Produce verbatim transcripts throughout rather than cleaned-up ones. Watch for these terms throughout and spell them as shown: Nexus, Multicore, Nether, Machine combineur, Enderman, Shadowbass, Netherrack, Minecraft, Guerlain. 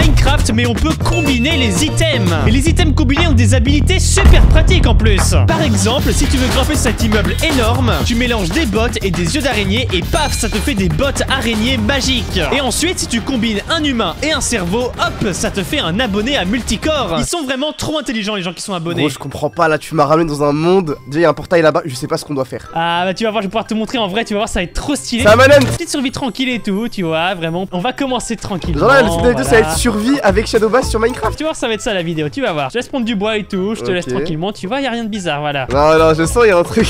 Minecraft, mais on peut combiner les items. Et les items combinés ont des habilités super pratiques en plus. Par exemple, si tu veux grimper sur cet immeuble énorme, tu mélanges des bottes et des yeux d'araignée et paf, ça te fait des bottes araignées magiques. Et ensuite, si tu combines un humain et un cerveau, hop, ça te fait un abonné à Multicore. Ils sont vraiment trop intelligents, les gens qui sont abonnés. Gros, je comprends pas, là tu m'as ramené dans un monde. Déjà il y a un portail là-bas, je sais pas ce qu'on doit faire. Ah bah tu vas voir, je vais pouvoir te montrer en vrai, tu vas voir, ça va être trop stylé. Ça m'amène. Petite survie tranquille et tout, tu vois, vraiment. On va commencer tranquille. Là, voilà. Ça va être survie avec Shadowbass sur Minecraft. Tu vois, ça va être ça la vidéo, tu vas voir. Je te laisse prendre du bois et tout, je te okay. laisse tranquillement, tu vois, il y a rien de bizarre, voilà. Non, non, je sens, il y a un truc.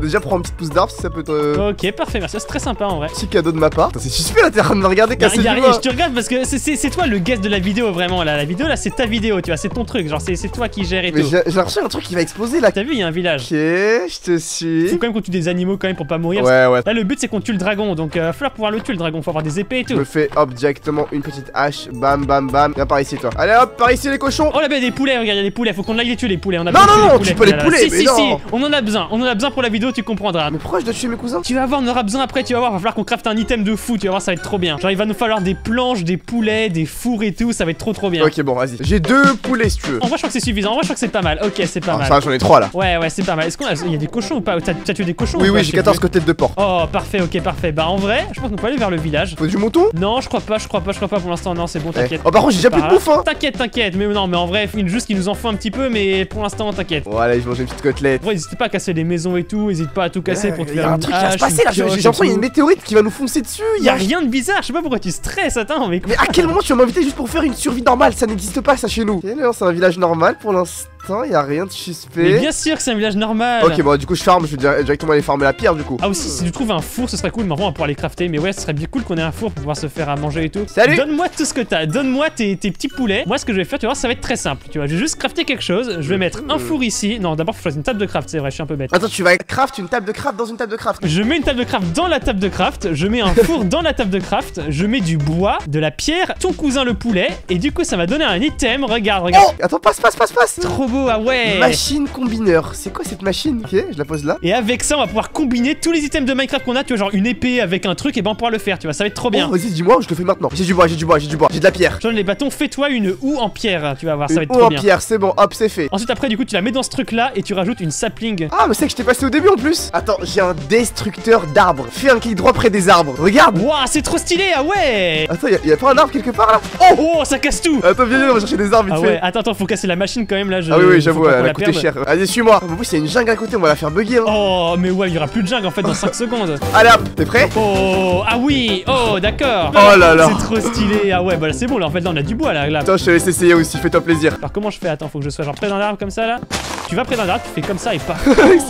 Déjà prends une petite pousse d'arbre si ça peut te. Ok, parfait, merci, c'est très sympa en vrai. Petit cadeau de ma part. C'est suspect là, t'es en train de me regarder casser. Je te regarde parce que c'est toi le guest de la vidéo, vraiment là. La vidéo là, c'est ta vidéo, tu vois, c'est ton truc, genre c'est toi qui gères et tout. J'ai l'impression un truc qui va exploser là. T'as vu, il y a un village. Ok, je te suis. Faut quand même qu'on tue des animaux quand même pour pas mourir. Ouais, ouais. Là, le but c'est qu'on tue le dragon, donc euh, falloir pouvoir le tuer le dragon, faut avoir des épées et tout. Je me fais hop directement une petite hache, bam bam bam. Viens par ici toi. Allez hop, par ici les cochons. Oh là, ben des poulets, regarde, il y a des poulets, faut qu'on aille les tuer les poulets. On a non, non, non, tu peux les poulets. Si, si, si, on en a besoin, on en a besoin pour la vidéo, tu comprendras. Mais pourquoi je dois tuer mes cousins? Tu vas voir, on aura besoin après, tu vas voir, va falloir qu'on crafte un item de fou, tu vas voir, ça va être trop bien. Genre, il va nous falloir des planches, des poulets, des fours et tout, ça va être trop trop bien. Ok, bon, vas-y. J'ai deux poulets si tu veux. En vrai, je crois que c'est suffisant, en vrai, je crois que c'est pas mal. Ok, c'est pas mal. J'en ai trois là. Ouais, ouais, c'est pas mal. Est-ce qu'on a... y a des cochons ou pas? T'as tué des cochons? Oui, oui, j'ai quatorze côtés de porc. Oh, parfait, ok, parfait. Bah, en vrai, je pense qu'on peut aller vers le village. Faut du mouton? Non, je crois pas, je crois pas, je crois pas pour l'instant. Non, c'est bon, t'inquiète. Oh, par contre, j'ai déjà plus de bouffe, hein. T'inquiète, t'inquiète. Mais non, mais en vrai, il juste qu'il nous en faut un petit peu, mais pour l'instant, t'inquiète. Voilà, je mange une petite côtelette. Ouais, n'hésitez pas à casser les maisons et tout, n'hésite pas à tout casser pour te faire un truc qui va se passer là. J'ai l'impression qu'il y a une météorite qui va nous foncer dessus. Il y a rien de bizarre, je sais pas pourquoi tu stresses, attends, mais. Mais à quel moment tu vas m'inviter juste pour faire une survie normale? Ça n'existe pas, ça, chez nous. C'est un village normal pour l'instant. Il y a rien de suspect. Mais bien sûr que c'est un village normal. Ok, bon, du coup, je farme. Je vais directement aller farmer la pierre. Du coup, ah, aussi, si tu trouves un four, ce serait cool. Marrant, on va pouvoir les crafter. Mais ouais, ce serait bien cool qu'on ait un four pour pouvoir se faire à manger et tout. Salut, donne-moi tout ce que t'as. Donne-moi tes, tes petits poulets. Moi, ce que je vais faire, tu vois, ça va être très simple. Tu vois, je vais juste crafter quelque chose. Je vais mettre un four ici. Non, d'abord, faut choisir une table de craft. C'est vrai, je suis un peu bête. Attends, tu vas craft une table de craft dans une table de craft. Je mets une table de craft dans la table de craft. Je mets un four dans la table de craft. Je mets du bois, de la pierre, ton cousin le poulet. Et du coup, ça va donner un item. Regarde, regarde. Oh, attends, passe, passe, passe, passe. Trop beau. Ah ouais. Machine combineur. C'est quoi cette machine? Ok, je la pose là. Et avec ça, on va pouvoir combiner tous les items de Minecraft qu'on a. Tu vois, genre une épée avec un truc, et ben on pourra le faire. Tu vois, ça va être trop bien. Oh, vas-y, dis-moi, je le fais maintenant. J'ai du bois, j'ai du bois, j'ai du bois, j'ai de la pierre. Genre les bâtons, fais-toi une houe en pierre. Tu vas voir, ça va être trop bien. Une houe en pierre, c'est bon, hop, c'est fait. Ensuite, après, du coup, tu la mets dans ce truc là et tu rajoutes une sapling. Ah, mais c'est que je t'ai passé au début en plus. Attends, j'ai un destructeur d'arbres. Fais un clic droit près des arbres. Regarde. Waouh, c'est trop stylé. Ah ouais. Attends, y'a pas un arbre quelque part là? Oh, oh, ça casse tout. Attends, viens, viens, on va chercher des arbres. Ah ouais, attends, attends, faut casser la machine quand même là. Je... Ah oui, oui, j'avoue, elle a coûté cher. Allez, suis-moi. En plus, il y a une jungle à côté, on va la faire bugger. Hein. Oh, mais ouais, il y aura plus de jungle en fait dans cinq secondes. Allez, hop, t'es prêt? Oh, ah oui, oh, d'accord. Oh là là. C'est trop stylé. Ah ouais, bah c'est bon, là en fait, là on a du bois là. là. Attends, je te laisse essayer aussi, fais-toi plaisir. Alors, comment je fais? Attends, faut que je sois genre près d'un arbre comme ça là. Tu vas près d'un arbre, tu fais comme ça et pas.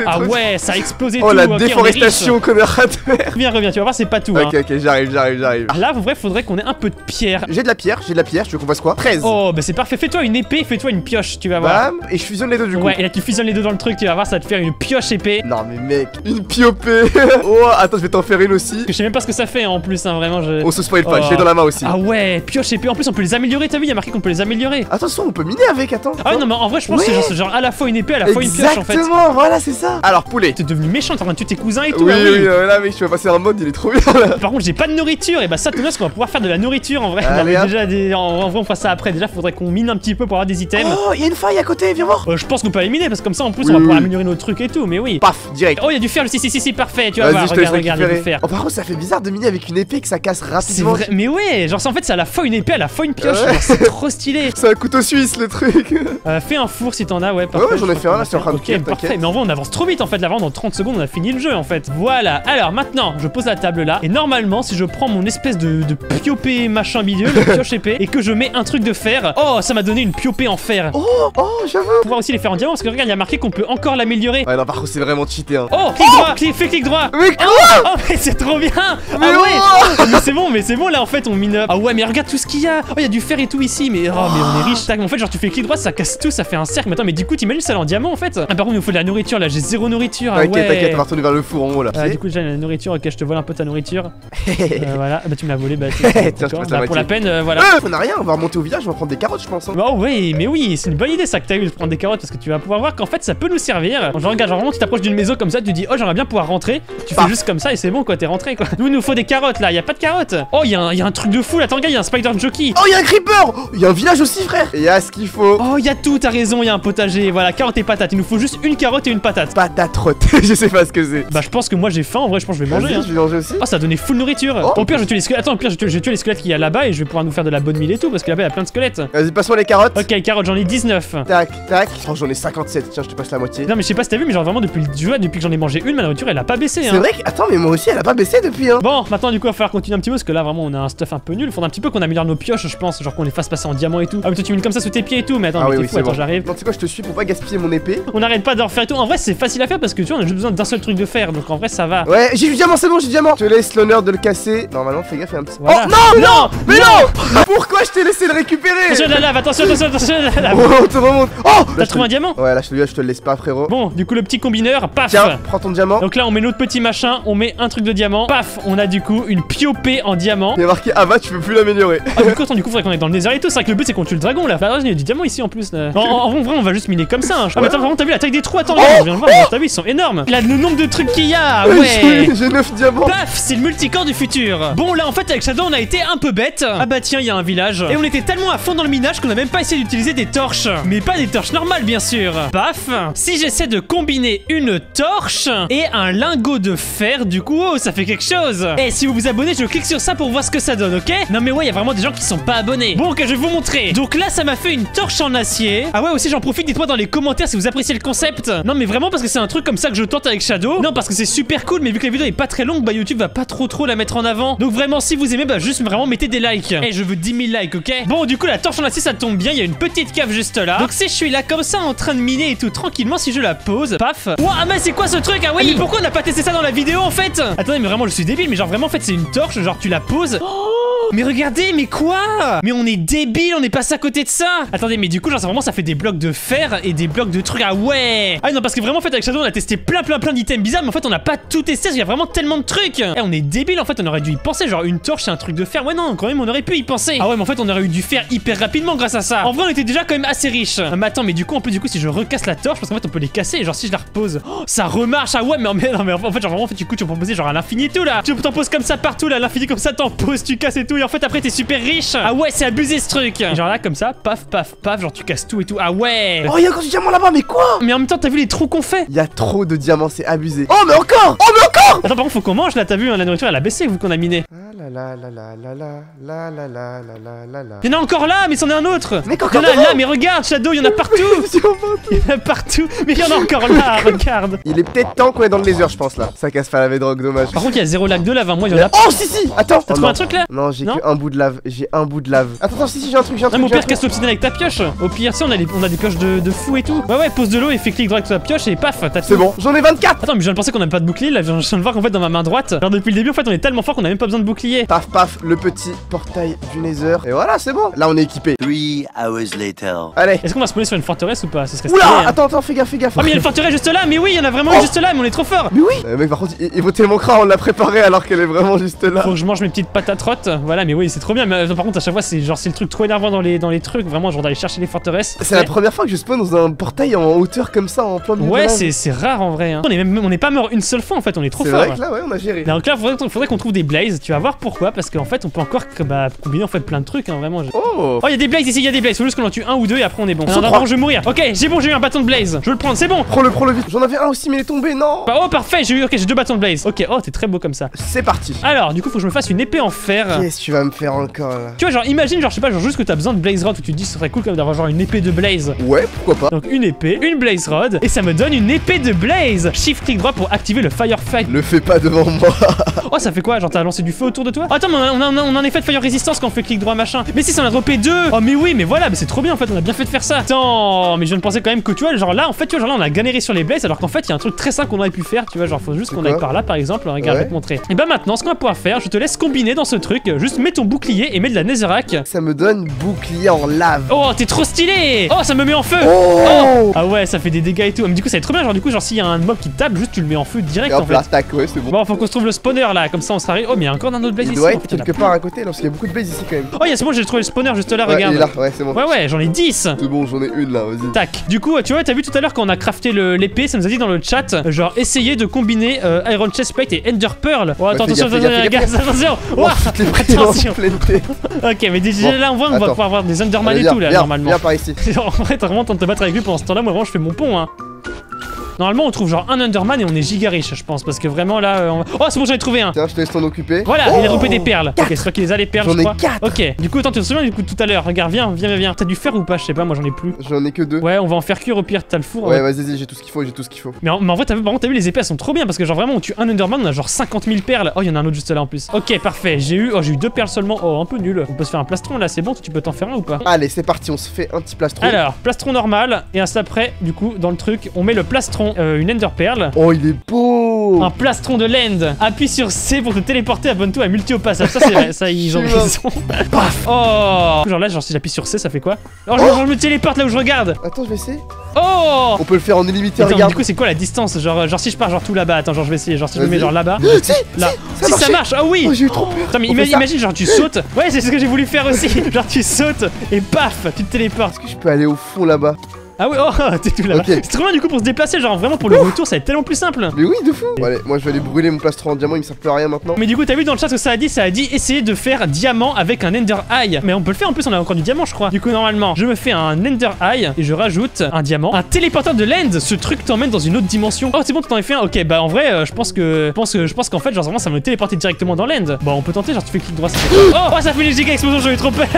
Ah ouais, ça a explosé. Oh, tout. La okay, déforestation qu'on a raté. Reviens, reviens, tu vas voir, c'est pas tout. Ok, hein. ok, j'arrive, j'arrive, j'arrive. Là, en vrai, faudrait qu'on ait un peu de pierre. J'ai de la pierre, j'ai de la pierre, tu veux qu'on fasse quoi? treize. Oh, bah c'est parfait. Fais-toi une épée, fais-toi une pioche, tu vas voir. Et je fusionne les deux du ouais, coup. Ouais, et là tu fusionnes les deux dans le truc, tu vas voir, ça va te faire une pioche épée. Non, mais mec, une piopée. Oh, attends, je vais t'en faire une aussi. Je sais même pas ce que ça fait en plus, hein, vraiment. Je... On se spoil pas, oh. je l'ai dans la main aussi. Ah ouais, pioche épée. En plus, on peut les améliorer, t'as vu, il y a marqué qu'on peut les améliorer. Attends, soit on peut miner avec, attends. Ah non, mais en vrai, je pense ouais. que c'est genre, genre à la fois une épée, à la fois Exactement, une pioche en fait. Exactement, voilà, c'est ça. Alors, poulet. T'es devenu méchant, t'es en train de tuer tes cousins et tout. Oui, hein, oui, oui, là, mec, je vais passer un mode, il est trop bien là. Par contre, j'ai pas de nourriture, et bah ça, tout ce qu'on va pouvoir faire de la nourriture en vrai. Allez, non, déjà, des... en vrai, on fera ça après. Déjà, faudrait qu'on mine un petit peu pour avoir des items. Oh, il y a une faille à côté, viens voir. Euh, je pense qu'on peut éliminer parce que comme ça en plus oui, on va pouvoir oui. améliorer nos trucs et tout, mais oui. Paf, direct. Oh, il y a du fer, le si, si, si, si, parfait, tu vas voir, regarde, regarde, il y a du fer. Oh, par contre, ça fait bizarre de miner avec une épée que ça casse rapidement. C'est vrai, mais ouais, genre en fait, ça à la fois une épée, à la fois une pioche, ouais. c'est trop stylé. C'est un couteau suisse le truc. Euh, fais un four si t'en as, ouais, parfait. Ouais, ouais j'en ai fait un là, c'est en train de cuire, parfait. Mais en vrai, on avance trop vite en fait, là, vraiment, dans trente secondes, on a fini le jeu en fait. Voilà, alors maintenant, je pose la table là, et normalement, si je prends mon espèce de, de piopée machin milieu, le pioche épée, et que je mets un truc de fer, oh, ça m'a donné une piopée en fer. Oh, oh, j'avoue. On pourra aussi les faire en diamant parce que regarde, il y a marqué qu'on peut encore l'améliorer. Ouais, non, par contre, c'est vraiment cheaté. Hein. Oh, clic oh droit, clic, fais clic droit. Mais quoi? Oh, mais c'est trop bien. Mais ah ouais. Oh, mais c'est bon, mais c'est bon, là, en fait, on mine up. Ah ouais, mais regarde tout ce qu'il y a. Oh, il y a du fer et tout ici. Mais oh, mais on est riche. En fait, genre, tu fais clic droit, ça casse tout, ça fait un cercle. Mais attends, mais du coup, t'imagines ça en diamant en fait. Ah, par contre il nous faut de la nourriture là, j'ai zéro nourriture. T'inquiète, ouais. T'inquiète, on va retourner vers le four en haut là. Ah, du coup j'ai la nourriture, ok je te vole un peu ta nourriture. euh, voilà, bah tu me l'as volé, bah, tiens, bah la pour la peine, euh, voilà. Euh, on a rien, on va remonter au village, on va prendre des carottes je pense. Hein. Bah oui, mais oui, c'est une bonne idée ça que t'as eu de prendre des carottes parce que tu vas pouvoir voir qu'en fait ça peut nous servir. Genre regarde, genre vraiment tu t'approches d'une maison comme ça, tu dis oh j'aimerais bien pouvoir rentrer, tu bah. fais juste comme ça et c'est bon quoi, t'es rentré quoi. Nous il nous faut des carottes là, y a pas de carottes. Oh y a un, y a un truc de fou là, attends gars, y a un spider jockey. Oh y a un creeper, y a un village aussi frère. Y a ce qu'il faut. Oh y a tout, t'as raison, y a un potager, voilà carottes et patates, il nous faut juste une carotte et une patate. Patate rotte, je sais pas ce que c'est. Bah je pense que moi j'ai faim en vrai, je pense que je vais manger. Hein. Je vais manger aussi. Oh ça a donné full nourriture. Oh. Au pire je tue les squelettes. Attends, au pire je tue, je tue les squelettes qu'il y a là-bas et je vais pouvoir nous faire de la bonne mille et tout parce que là-bas il y a plein de squelettes. Vas-y passe-moi les carottes. Ok les carottes, j'en ai dix-neuf. Tac tac. Oh j'en ai cinquante-sept. Tiens je te passe la moitié. Non mais je sais pas si t'as vu mais genre vraiment depuis le duo, depuis que j'en ai mangé une ma nourriture elle a pas baissé. Hein. C'est vrai que attends mais moi aussi elle a pas baissé depuis. Hein. Bon maintenant du coup il va falloir continuer un petit peu parce que là vraiment on a un stuff un peu nul. Faut un petit peu qu'on améliore nos pioches je pense, genre qu'on les fasse passer en diamant et tout. Ah mais toi tu mines comme ça sous tes pieds et tout. Mais attends, ah, mais oui, oui, fou, attends bon. J'arrive. Non tu sais quoi je te suis pour pas gaspiller mon épée. On arrête pas d'en faire et tout. En vrai c'est facile à faire parce que tu vois on a juste besoin d'un seul truc de fer donc en vrai ça va. Ouais j'ai du diamant c'est bon j'ai du diamant. Je te laisse l'honneur de le casser. Normalement fais gaffe un petit. Oh non non mais non. Pourquoi je t'ai laissé le récupérer? Attention la lave, attention attention attention la lave. Oh te remonte. Oh t'as trouvé un diamant? Ouais là je te, je te le laisse pas frérot. Bon du coup le petit combineur paf. Tiens prends ton diamant. Donc là on met notre petit machin, on met un truc de diamant. Paf on a du coup une piopée en diamant. Il y a marqué Ava tu peux plus l'améliorer. Ah du coup attends du coup faudrait qu'on est dans le Nether et tout. C'est vrai que le but c'est qu'on tue le dragon là. Bah il y a du diamant ici en plus. En, en, en vrai on va juste miner comme ça hein. Ah mais attends vraiment t'as vu la taille des trous? Attends je viens de voir, t'as vu ils sont énormes. Là le nombre de trucs qu'il y a. Ouais j'ai neuf diamants. Paf c'est le multicore du futur. Bon là en fait avec Shadow on a été un peu bête. Ah bah tiens il y a un village. Et on était tellement à fond dans le minage qu'on a même pas essayé d'utiliser des torches. Mais pas des torches normales bien sûr. Paf. Si j'essaie de combiner une torche et un lingot de fer du coup oh, ça fait quelque chose. Et si vous vous abonnez je clique sur ça pour voir ce que ça donne ok. Non mais ouais il y a vraiment des gens qui sont pas abonnés. Bon ok je vais vous montrer. Donc là ça m'a fait une torche en acier. Ah ouais aussi j'en profite dites moi dans les commentaires si vous appréciez le concept. Non mais vraiment parce que c'est un truc comme ça que je tente avec Shadow. Non parce que c'est super cool mais vu que la vidéo est pas très longue bah YouTube va pas trop trop la mettre en avant. Donc vraiment si vous aimez bah juste vraiment mettez des likes. Et je veux dix mille likes ok. Bon du coup la torche en acier ça tombe bien, il y a une petite cave juste là. Donc si je suis là comme ça en train de miner et tout tranquillement si je la pose, paf. Ouah mais c'est quoi ce truc? Ah oui mais pourquoi on n'a pas testé ça dans la vidéo en fait? Attendez mais vraiment je suis débile mais genre vraiment en fait c'est une torche genre tu la poses. Oh mais regardez, mais quoi? Mais on est débile, on est passé à côté de ça. Attendez, mais du coup, genre, ça, vraiment, ça fait des blocs de fer et des blocs de trucs. Ah ouais. Ah non, parce que vraiment, en fait, avec Shadow, on a testé plein, plein, plein d'items bizarres, mais en fait, on n'a pas tout testé, parce qu'il y a vraiment tellement de trucs. Eh, on est débile, en fait, on aurait dû y penser. Genre, une torche et un truc de fer. Ouais, non, quand même, on aurait pu y penser. Ah ouais, mais en fait, on aurait eu du fer hyper rapidement grâce à ça. En vrai, on était déjà quand même assez riche. Ah, mais attends, mais du coup, en plus, du coup, si je recasse la torche, parce qu'en fait, on peut les casser. Genre, si je la repose, oh, ça remarche. Ah ouais, mais, mais, non, mais en fait, genre, vraiment, en fait, du coup, tu peux poser genre à l'infini tout là. Tu t'en poses comme ça partout là, l'infini comme ça, t'en poses, tu casses et tout. Et en fait après t'es super riche. Ah ouais c'est abusé ce truc. Et genre là comme ça paf paf paf genre tu casses tout et tout. Ah ouais. Oh y'a encore du diamant là-bas mais quoi? Mais en même temps t'as vu les trous qu'on fait? Y'a trop de diamants c'est abusé. Oh mais encore. Oh mais encore. Attends par contre faut qu'on mange là t'as vu hein, la nourriture elle a baissé vu qu'on a miné. Ah là là là là là là là là là là là. Y'en a encore là mais c'en est un autre. Mais encore là, là mais regarde Shadow y'en a partout. Y'en a partout. Mais y'en a encore là regarde. Il est peut-être temps qu'on est dans le laser je pense là. Ça casse pas la vedrogue dommage. Par contre y'a zéro lac de lave hein, moi y'en a. Oh si si. Attends t'as trouvé un truc là? Non j'ai un bout de lave, j'ai un bout de lave. Attends, attends, si, si, j'ai un truc, j'ai un truc. Non, mais au pire, casse l'obsidienne avec ta pioche. Au pire, si, on a des, on a des pioches de, de fou et tout. Ouais, ouais, pose de l'eau et fais clic droit avec ta pioche et paf, t'as tout. C'est bon, j'en ai vingt-quatre. Attends, mais je viens de penser qu'on n'a pas de bouclier là, je viens de voir qu'en fait, dans ma main droite, genre depuis le début, en fait, on est tellement fort qu'on a même pas besoin de bouclier. Paf, paf, le petit portail du Nether. Et voilà, c'est bon. Là, on est équipé. Three hours later. Allez. Est-ce qu'on va se poser sur une forteresse ou pas? Ça serait. Oula, stylé, hein. Attends, attends, fais gaffe, fais gaffe. Ah, mais il y a une forteresse juste là, mais oui, il y en a vraiment oh. Juste là, mais on est trop fort. Mais oui. Euh, mec, par contre, il, il vaut tellement crâne, on l'a préparé alors qu'elle est vraiment juste là. Faut que je mange mes petites patates rottes. Voilà, mais oui, c'est trop bien. Mais euh, par contre, à chaque fois, c'est genre c'est le truc trop énervant dans les dans les trucs. Vraiment, genre d'aller chercher les forteresses. C'est ouais. La première fois que je spawn dans un portail en hauteur comme ça, en plein milieu. Ouais, c'est c'est rare en vrai. Hein. On est même on n'est pas mort une seule fois en fait. On est trop fort. C'est vrai que là, ouais, on a géré. Donc là, faudrait, faudrait qu'on trouve des blazes. Tu vas voir pourquoi, parce qu'en fait, on peut encore bah, combiner en fait plein de trucs. Hein, vraiment. Je... Oh. Oh, y a des blazes ici. Y a des blazes. Faut juste qu'on en tue un ou deux et après on est bon. Non, non, non, je vais mourir. Ok, j'ai bon, j'ai eu un bâton de blaze. Je vais le prendre, c'est bon. Prends-le, prends-le vite. J'en avais un aussi, mais il est tombé, non. Bah, oh parfait, j'ai eu. Ok, j'ai deux bâtons de blaze. Ok, oh t'es très beau comme ça. C'est parti. Alors, du coup, faut que je me fasse une épée en fer. Qu'est-ce que tu vas me faire encore là? Tu vois, genre, imagine, genre, je sais pas, genre, juste que t'as besoin de blaze rod où tu te dis, ce serait cool quand même d'avoir genre une épée de blaze. Ouais, pourquoi pas? Donc, une épée, une blaze rod, et ça me donne une épée de blaze. Shift clic droit pour activer le firefight. Le fais pas devant moi. Oh, ça fait quoi? Genre, t'as lancé du feu autour de toi? toi. Oh, attends, mais on, a, on, a, on a un effet de fire résistance quand on fait clic droit machin. Mais si, ça en a droppé deux. Oh mais oui, mais voilà, mais c'est trop bien en fait, on a bien fait de faire ça. Attends, mais je ne pensais quand même que tu vois, genre là en fait tu vois, genre là on a galéré sur les blesses alors qu'en fait il y a un truc très simple qu'on aurait pu faire, tu vois, genre faut juste qu'on aille par là par exemple, hein, regarde, ouais. Je vais te montrer. Et bah maintenant ce qu'on va pouvoir faire, je te laisse combiner dans ce truc, juste mets ton bouclier et mets de la netherrack. Ça me donne bouclier en lave. Oh t'es trop stylé. Oh ça me met en feu. Oh, oh. Ah ouais ça fait des dégâts et tout. Mais du coup ça est trop bien, genre du coup genre s'il y a un mob qui tape, juste tu le mets en feu direct en fait. Attaque, ouais, bon. Bon faut qu'on se trouve le spawner là, comme ça on sera. Oh mais il y a encore un autre blaze ici. Il doit être quelque part à côté là, parce qu'il y a beaucoup de blaze ici quand même. Oh yes, moi j'ai trouvé le spawner juste là, ouais, regarde. Là. Ouais, bon. Ouais ouais, j'en ai dix. C'est bon, j'en ai une là, vas-y. Tac. Du coup, tu vois, t'as vu tout à l'heure quand on a crafté l'épée, ça nous a dit dans le chat, genre essayer de combiner euh, Iron Chestplate et Ender Pearl. Oh attends, attention, attention, attention. Ok, mais déjà là on voit, on va pouvoir avoir des Enderman et tout là normalement. Viens par ici. En fait, vraiment tente de te battre avec lui pendant ce temps-là, moi vraiment je fais mon pont hein. Normalement, on trouve genre un Enderman et on est giga riche, je pense. Parce que vraiment là. Euh, on... Oh, c'est bon, j'en ai trouvé un. Tiens, je te laisse t'en occuper. Voilà, oh il a droppé des perles. quatre. Ok, c'est toi qui les a, les perles, je crois. Ok, du coup, attends, tu te souviens du coup tout à l'heure. Regarde, viens, viens, viens. T'as du fer ou pas? Je sais pas, moi j'en ai plus. J'en ai que deux. Ouais, on va en faire cuire au pire, t'as le four. Ouais, vas-y, hein. Vas-y, j'ai tout ce qu'il faut, j'ai tout ce qu'il faut. Mais en, mais en vrai, t'as vu, par contre, t'as vu, les épées elles sont trop bien parce que genre vraiment, on tue un Enderman, on a genre cinquante mille perles. Oh, il y en a un autre juste là en plus. Ok, parfait. J'ai eu, oh, j'ai eu deux perles seulement. Oh, un peu nul. On peut se faire un plastron là, c'est bon, tu peux t'en faire un ou pas? Allez, c'est parti, on se fait un petit plastron. Alors, plastron normal et après, du coup, dans le truc, on met le plastron. Euh, une Ender Pearl. Oh, il est beau! Un plastron de l'End. Appuie sur C pour te téléporter. Abonne-toi à multi au passage. Ça, c'est vrai. Ça, ils ont raison. Paf! Oh! Genre là, genre si j'appuie sur C, ça fait quoi? Oh, oh genre, je me téléporte là où je regarde. Attends, je vais essayer. Oh! On peut le faire en illimité. Attends, regarde. Du coup, c'est quoi la distance? Genre, genre si je pars genre tout là-bas. Attends, genre je vais essayer. Genre si je me mets genre là-bas. Si, là. Ça si ça marche. Ah oui! Oh, j'ai eu trop peur. Attends, mais imagine, imagine, genre tu sautes. Ouais, c'est ce que j'ai voulu faire aussi. Genre tu sautes et paf, tu te téléportes. Est-ce que je peux aller au fond là-bas? Ah oui, oh, t'es tout là-bas. Okay. C'est trop bien du coup pour se déplacer, genre vraiment pour le retour, ça va être tellement plus simple. Mais oui, de fou. Bon, allez, moi je vais aller brûler mon plastron en diamant, il me sert plus à rien maintenant. Mais du coup, t'as vu dans le chat ce que ça a dit? Ça a dit essayer de faire diamant avec un Ender Eye. Mais on peut le faire en plus, on a encore du diamant, je crois. Du coup, normalement, je me fais un Ender Eye et je rajoute un diamant. Un téléporteur de lens, ce truc t'emmène dans une autre dimension. Oh, c'est bon, tu t'en as fait un. Ok, bah en vrai, euh, je pense que je pense que je pense qu'en fait, genre vraiment ça va me téléporter directement dans l'end. Bon, on peut tenter, genre tu fais clic droit. Ça fait... oh, oh, ça fait les giga explosions, j'ai eu trop peur.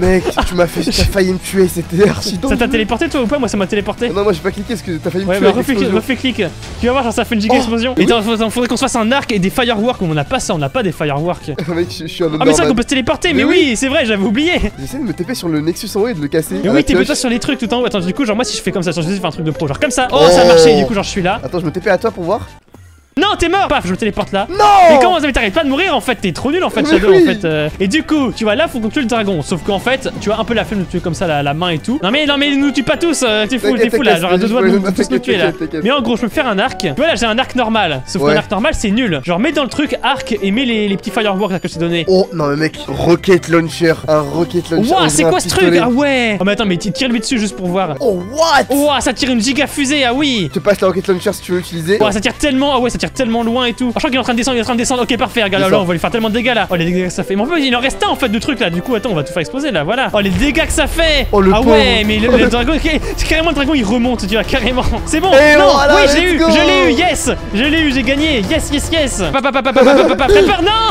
Mec, tu m'as fait, t'as failli me tuer, c'était archi dangereux. Ça t'a téléporté toi ou pas? Moi ça m'a téléporté. Oh non, moi j'ai pas cliqué parce que t'as failli me tuer. Ouais, bah refais clic, refais clic. Tu vas voir, genre ça fait une giga oh, explosion. Et il oui. Faudrait qu'on se fasse un arc et des fireworks. On a pas ça, on a pas des fireworks. Mec, je, je suis un ah, mais c'est vrai qu'on peut se téléporter, mais, mais oui, oui c'est vrai, j'avais oublié. J'essaie de me taper sur le Nexus en haut et de le casser. Mais oui, t'es toi sur les trucs tout en haut. Attends, du coup, genre moi si je fais comme ça, genre, je vais faire un truc de pro, genre comme ça. Oh, oh. Ça a marché, du coup, genre je suis là. Attends, je me tape à toi pour voir. Non, t'es mort! Paf, je me téléporte là. Non! Mais comment ça? Mais t'arrêtes pas de mourir en fait, t'es trop nul en fait, Shadow oui. En fait. Euh... Et du coup, tu vois là, faut qu'on tue le dragon. Sauf qu'en fait, tu vois un peu la flemme de tuer comme ça la, la main et tout. Non mais non mais nous tue pas tous, euh, t'es fou, t'es fou là, genre à deux doigts de nous tous nous tuer là. Mais en gros, je peux faire un arc. Tu vois là, j'ai un arc normal. Sauf ouais. Qu'un arc normal, c'est nul. Genre mets dans le truc arc et mets les, les petits fireworks là que je t'ai donné. Oh non mais mec, rocket launcher, un rocket launcher. Ouah, c'est quoi ce truc? Ah ouais! Oh mais attends, mais tire lui dessus juste pour voir. Oh what? Ouah, ça tire une giga fusée, ah oui! Tu passes la rocket launcher si tu veux l'utiliser. Ouah, ça tire tellement, ah ouais, ça tire tellement loin et tout. Oh, je crois qu'il est en train de descendre, il est en train de descendre. Ok, parfait, regarde là, là, on va lui faire tellement de dégâts là. Oh, les dégâts que ça fait. Mais en fait, il en reste un en fait de trucs là. Du coup, attends, on va tout faire exploser là, voilà. Oh, les dégâts que ça fait. Oh, le ah pauvre. Ouais, mais le, le dragon, c'est carrément le dragon, il remonte, tu vois, carrément. C'est bon. Et non, voilà, oui, j'ai eu, go. Je l'ai eu, yes. Je l'ai eu, j'ai gagné, yes, yes, yes. Papa, papa, papa, papa, papa, prépare, non.